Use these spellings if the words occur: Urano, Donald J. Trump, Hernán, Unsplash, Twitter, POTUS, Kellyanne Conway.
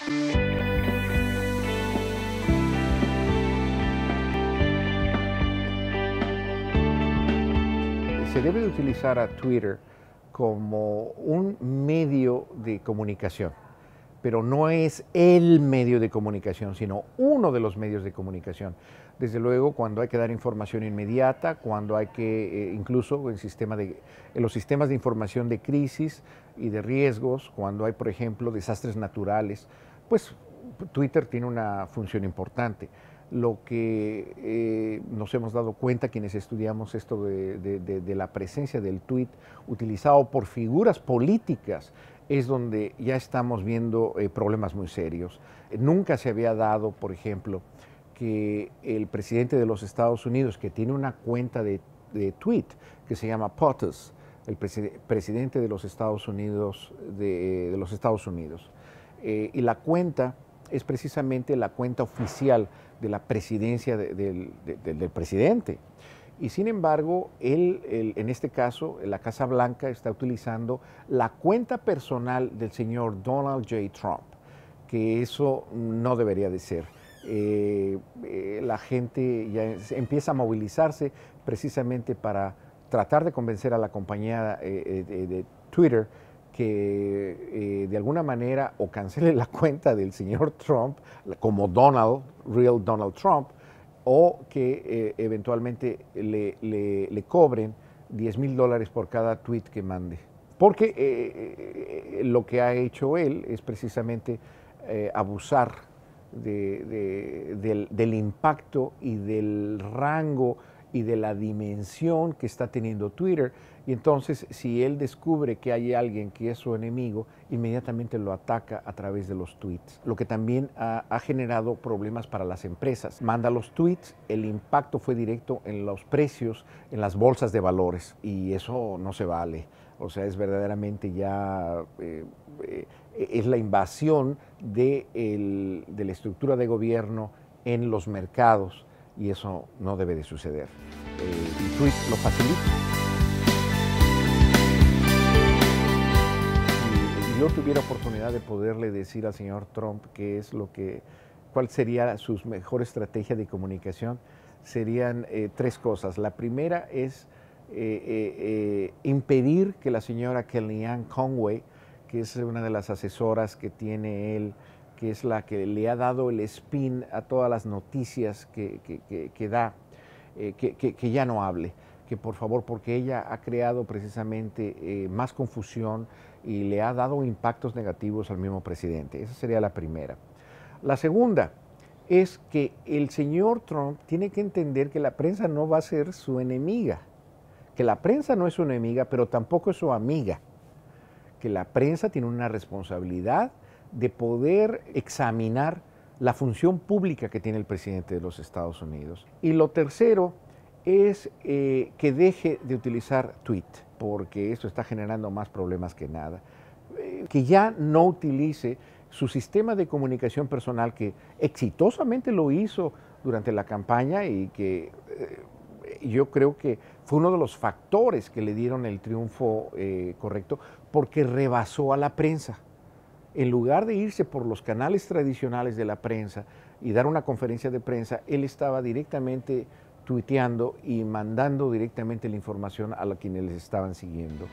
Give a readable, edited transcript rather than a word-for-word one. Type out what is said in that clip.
Se debe de utilizar a Twitter como un medio de comunicación, pero no es el medio de comunicación, sino uno de los medios de comunicación. Desde luego, cuando hay que dar información inmediata, cuando hay que, incluso en los sistemas de información de crisis y de riesgos, cuando hay, por ejemplo, desastres naturales, pues Twitter tiene una función importante. Lo que nos hemos dado cuenta quienes estudiamos esto de la presencia del tweet utilizado por figuras políticas es donde ya estamos viendo problemas muy serios. Nunca se había dado, por ejemplo, que el presidente de los Estados Unidos, que tiene una cuenta de tweet que se llama POTUS, el presidente de los Estados Unidos, y la cuenta es precisamente la cuenta oficial de la presidencia del presidente. Y sin embargo, él, en este caso, la Casa Blanca está utilizando la cuenta personal del señor Donald J. Trump, que eso no debería de ser. La gente ya empieza a movilizarse precisamente para tratar de convencer a la compañía de Twitter que de alguna manera o cancele la cuenta del señor Trump como Donald, real Donald Trump, o que eventualmente le cobren $10,000 por cada tweet que mande. Porque lo que ha hecho él es precisamente abusar del impacto y del rango y de la dimensión que está teniendo Twitter, y entonces si él descubre que hay alguien que es su enemigo, inmediatamente lo ataca a través de los tweets, lo que también ha generado problemas para las empresas. Manda los tweets, el impacto fue directo en los precios, en las bolsas de valores, y eso no se vale. O sea, es verdaderamente ya, es la invasión de la estructura de gobierno en los mercados, y eso no debe de suceder. El tweet lo facilita. Si yo tuviera oportunidad de poderle decir al señor Trump qué es lo que, cuál sería su mejor estrategia de comunicación, serían tres cosas. La primera es impedir que la señora Kellyanne Conway, que es una de las asesoras que tiene él, que es la que le ha dado el spin a todas las noticias que da, que ya no hable, que por favor, porque ella ha creado precisamente más confusión y le ha dado impactos negativos al mismo presidente. Esa sería la primera. La segunda es que el señor Trump tiene que entender que la prensa no va a ser su enemiga, que la prensa no es su enemiga, pero tampoco es su amiga, que la prensa tiene una responsabilidad de poder examinar la función pública que tiene el presidente de los Estados Unidos. Y lo tercero es que deje de utilizar tweet, porque esto está generando más problemas que nada. Que ya no utilice su sistema de comunicación personal, que exitosamente lo hizo durante la campaña y que yo creo que fue uno de los factores que le dieron el triunfo correcto, porque rebasó a la prensa. En lugar de irse por los canales tradicionales de la prensa y dar una conferencia de prensa, él estaba directamente tuiteando y mandando directamente la información a quienes les estaban siguiendo.